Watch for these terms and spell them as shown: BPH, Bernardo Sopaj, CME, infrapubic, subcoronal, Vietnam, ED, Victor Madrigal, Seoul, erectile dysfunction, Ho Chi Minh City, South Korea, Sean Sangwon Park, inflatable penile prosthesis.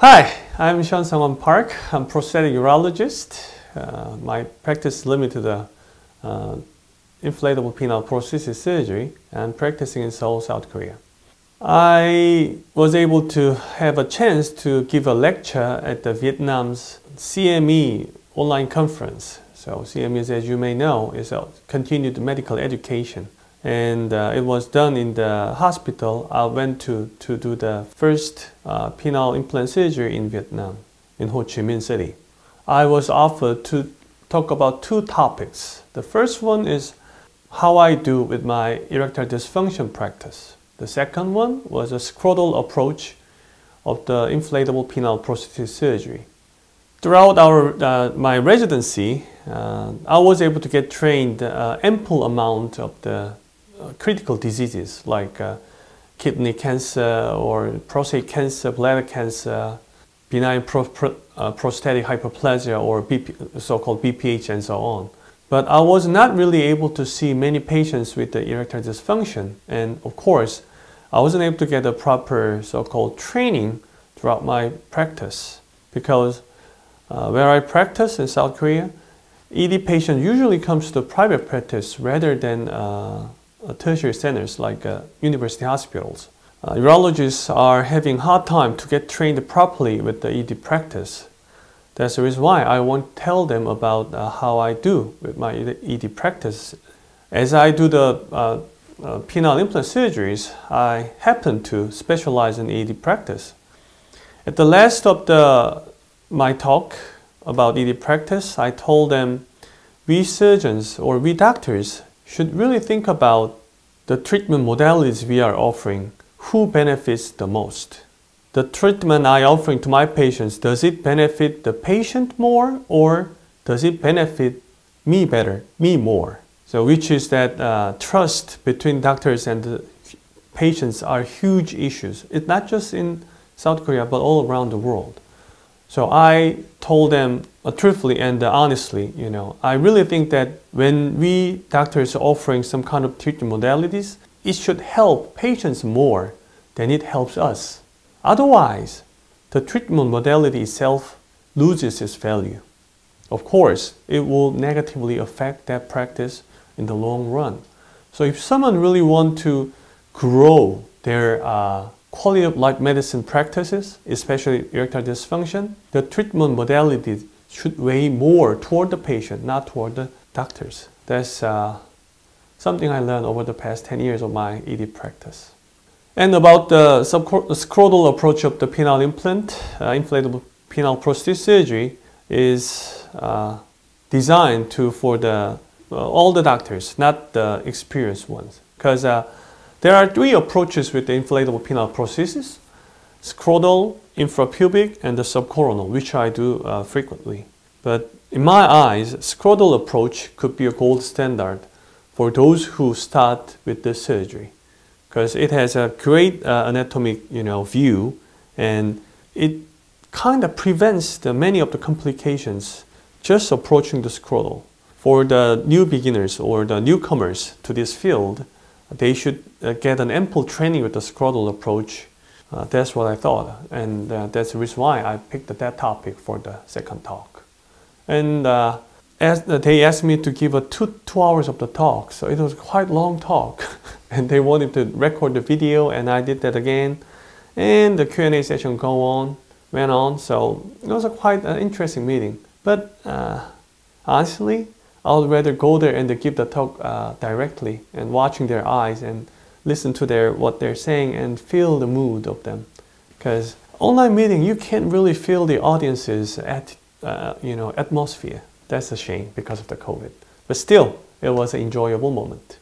Hi, I'm Sean Sangwon Park. I'm a prosthetic urologist. My practice is limited to inflatable penile prosthesis surgery and practicing in Seoul, South Korea. I was able to have a chance to give a lecture at the Vietnam's CME online conference. So CME, as you may know, is a continued medical education. And it was done in the hospital I went to do the first penile implant surgery in Vietnam, in Ho Chi Minh City. I was offered to talk about two topics. The first one is how I do with my erectile dysfunction practice. The second one was a scrotal approach of the inflatable penile prosthesis surgery. Throughout my residency, I was able to get trained ample amount of the critical diseases like kidney cancer or prostate cancer, bladder cancer, benign prostatic hyperplasia or so-called BPH and so on. But I was not really able to see many patients with the erectile dysfunction, and of course I wasn't able to get the proper so-called training throughout my practice because where I practice in South Korea, ED patient usually comes to private practice rather than tertiary centers like university hospitals. Urologists are having a hard time to get trained properly with the ED practice. That's the reason why I won't tell them about how I do with my ED practice. As I do the penile implant surgeries, I happen to specialize in ED practice. At the last of my talk about ED practice, I told them we surgeons or we doctors should really think about the treatment modalities we are offering. Who benefits the most? The treatment I offering to my patients, does it benefit the patient more or does it benefit me better, me more? So which is that trust between doctors and the patients are huge issues. It's not just in South Korea but all around the world. So I told them truthfully and honestly, you know, I really think that when we doctors are offering some kind of treatment modalities, it should help patients more than it helps us. Otherwise, the treatment modality itself loses its value. Of course, it will negatively affect that practice in the long run. So if someone really wants to grow their quality of life medicine practices, especially erectile dysfunction, the treatment modality should weigh more toward the patient, not toward the doctors. That's something I learned over the past 10 years of my ED practice. And about the scrotal approach of the penile implant, inflatable penile prosthesis surgery is designed for all the doctors, not the experienced ones. Because there are three approaches with the inflatable penile prosthesis: scrotal, infrapubic, and the subcoronal, which I do frequently. But in my eyes, scrotal approach could be a gold standard for those who start with the surgery because it has a great anatomic, you know, view, and it kind of prevents many of the complications just approaching the scrotal. For the new beginners or the newcomers to this field, they should get an ample training with the scrotal approach. That's what I thought, and that's the reason why I picked that topic for the second talk. And they asked me to give a two hours of the talk, so it was quite long talk. And they wanted to record the video, and I did that again. And the Q&A session went on, so it was a quite interesting meeting. But honestly, I would rather go there and give the talk directly and watching their eyes and listen to what they're saying and feel the mood of them. Because online meeting, you can't really feel the audience's atmosphere. That's a shame because of the COVID. But still, it was an enjoyable moment.